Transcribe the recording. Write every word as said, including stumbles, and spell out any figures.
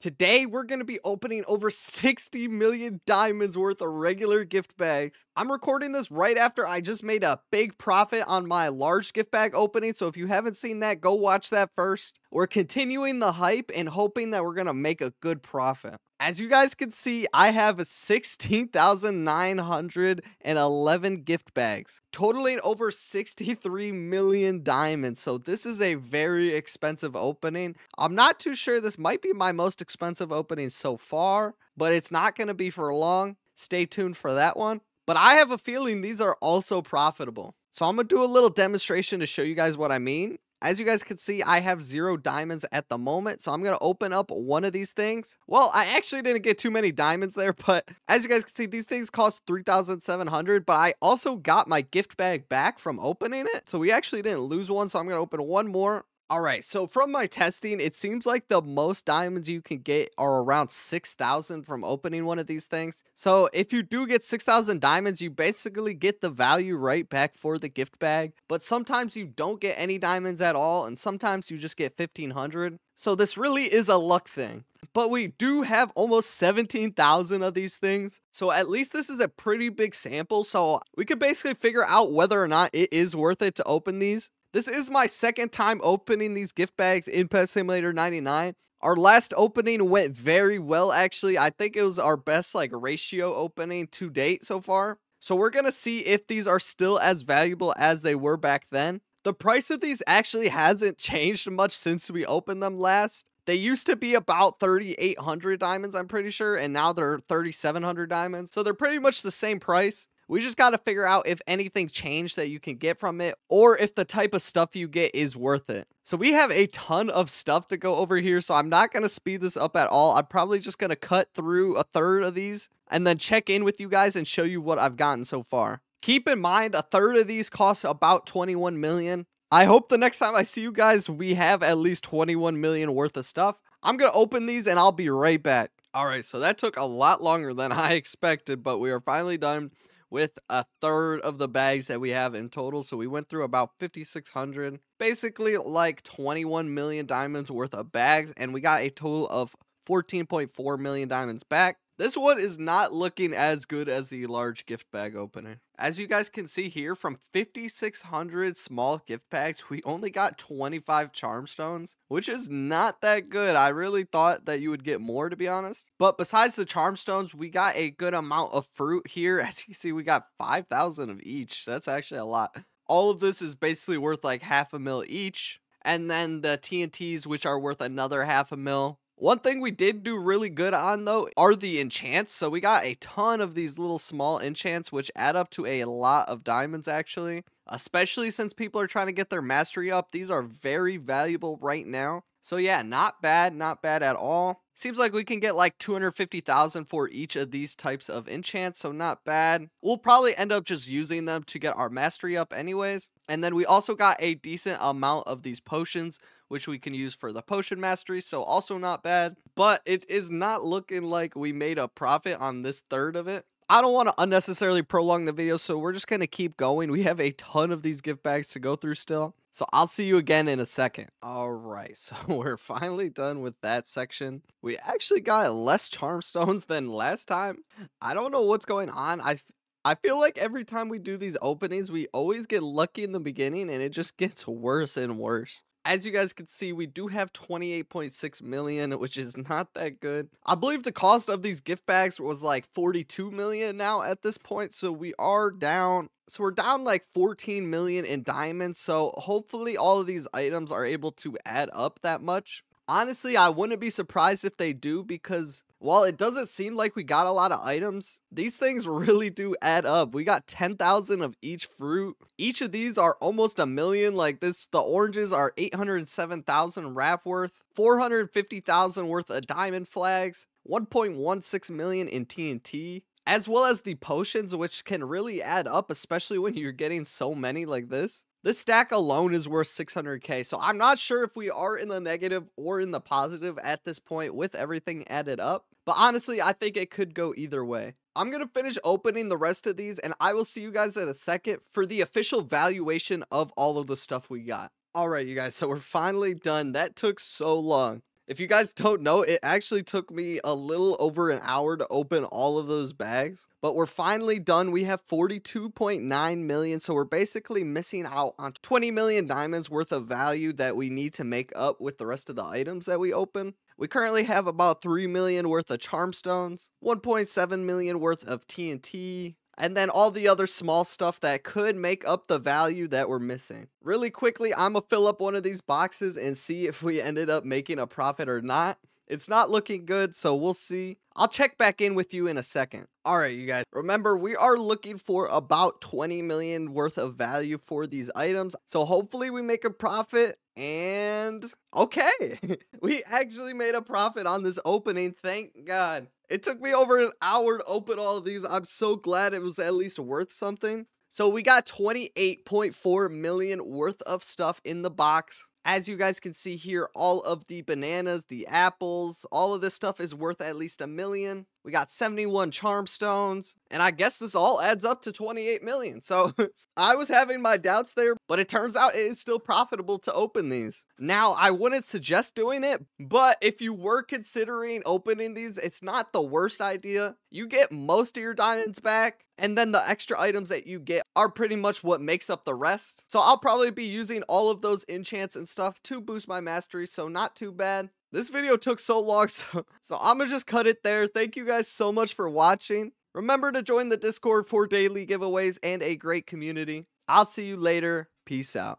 Today, we're going to be opening over sixty million diamonds worth of regular gift bags. I'm recording this right after I just made a big profit on my large gift bag opening, so if you haven't seen that, go watch that first. We're continuing the hype and hoping that we're going to make a good profit. As you guys can see, I have sixteen thousand nine hundred eleven gift bags, totaling over sixty-three million diamonds. So this is a very expensive opening. I'm not too sure, this might be my most expensive opening so far, but it's not going to be for long. Stay tuned for that one. But I have a feeling these are also profitable. So I'm going to do a little demonstration to show you guys what I mean. As you guys can see, I have zero diamonds at the moment, so I'm going to open up one of these things. Well, I actually didn't get too many diamonds there, but as you guys can see, these things cost three thousand seven hundred dollars, but I also got my gift bag back from opening it, so we actually didn't lose one, so I'm going to open one more. All right, so from my testing, it seems like the most diamonds you can get are around six thousand from opening one of these things. So if you do get six thousand diamonds, you basically get the value right back for the gift bag. But sometimes you don't get any diamonds at all, and sometimes you just get fifteen hundred. So this really is a luck thing. But we do have almost seventeen thousand of these things. So at least this is a pretty big sample. So we could basically figure out whether or not it is worth it to open these. This is my second time opening these gift bags in Pet Simulator ninety-nine. Our last opening went very well, actually. I think it was our best like ratio opening to date so far. So we're going to see if these are still as valuable as they were back then. The price of these actually hasn't changed much since we opened them last. They used to be about thirty-eight hundred diamonds, I'm pretty sure, and now they're thirty-seven hundred diamonds. So they're pretty much the same price. We just got to figure out if anything changed that you can get from it, or if the type of stuff you get is worth it. So we have a ton of stuff to go over here, so I'm not going to speed this up at all. I'm probably just going to cut through a third of these and then check in with you guys and show you what I've gotten so far. Keep in mind, a third of these cost about twenty-one million. I hope the next time I see you guys, we have at least twenty-one million worth of stuff. I'm going to open these and I'll be right back. All right, so that took a lot longer than I expected, but we are finally done with a third of the bags that we have in total. So we went through about fifty-six hundred, basically like twenty-one million diamonds worth of bags, and we got a total of fourteen point four million diamonds back. This one is not looking as good as the large gift bag opener. As you guys can see here, from fifty-six hundred small gift bags, we only got twenty-five charm stones, which is not that good. I really thought that you would get more, to be honest. But besides the charm stones, we got a good amount of fruit here. As you can see, we got five thousand of each. That's actually a lot. All of this is basically worth like half a mil each. And then the T N Ts, which are worth another half a mil. One thing we did do really good on, though, are the enchants. So we got a ton of these little small enchants, which add up to a lot of diamonds, actually. Especially since people are trying to get their mastery up. These are very valuable right now. So yeah, not bad, not bad at all. Seems like we can get like two hundred fifty thousand for each of these types of enchants, so not bad. We'll probably end up just using them to get our mastery up anyways. And then we also got a decent amount of these potions, which we can use for the potion mastery, so also not bad. But it is not looking like we made a profit on this third of it. I don't want to unnecessarily prolong the video, so we're just going to keep going. We have a ton of these gift bags to go through still. So I'll see you again in a second. All right, so we're finally done with that section. We actually got less charm stones than last time. I don't know what's going on. I, I feel like every time we do these openings, we always get lucky in the beginning, and it just gets worse and worse. As you guys can see, we do have twenty-eight point six million, which is not that good. I believe the cost of these gift bags was like forty-two million now at this point, so we are down. So we're down like fourteen million in diamonds, so hopefully all of these items are able to add up that much. Honestly, I wouldn't be surprised if they do, because while it doesn't seem like we got a lot of items, these things really do add up. We got ten thousand of each fruit. Each of these are almost a million. Like this, the oranges are eight hundred seven thousand wrap worth, four hundred fifty thousand worth of diamond flags, one point one six million in T N T, as well as the potions, which can really add up, especially when you're getting so many like this. This stack alone is worth six hundred K, so I'm not sure if we are in the negative or in the positive at this point with everything added up. But honestly, I think it could go either way. I'm going to finish opening the rest of these, and I will see you guys in a second for the official valuation of all of the stuff we got. All right, you guys, so we're finally done. That took so long. If you guys don't know, it actually took me a little over an hour to open all of those bags, but we're finally done. We have forty-two point nine million, so we're basically missing out on twenty million diamonds worth of value that we need to make up with the rest of the items that we open. We currently have about three million worth of charm stones, one point seven million worth of T N T, and then all the other small stuff that could make up the value that we're missing. Really quickly, I'm gonna fill up one of these boxes and see if we ended up making a profit or not. It's not looking good, so we'll see. I'll check back in with you in a second. All right, you guys, remember, we are looking for about twenty million worth of value for these items. So hopefully we make a profit. And okay, we actually made a profit on this opening. Thank God. It took me over an hour to open all of these. I'm so glad it was at least worth something. So we got twenty-eight point four million worth of stuff in the box. As you guys can see here, all of the bananas, the apples, all of this stuff is worth at least a million. We got seventy-one charm stones, and I guess this all adds up to twenty-eight million. So I was having my doubts there, but it turns out it is still profitable to open these. Now, I wouldn't suggest doing it, but if you were considering opening these, it's not the worst idea. You get most of your diamonds back, and then the extra items that you get are pretty much what makes up the rest. So I'll probably be using all of those enchants and stuff to boost my mastery, so not too bad. This video took so long, so, so I'm gonna just cut it there. Thank you guys so much for watching. Remember to join the Discord for daily giveaways and a great community. I'll see you later. Peace out.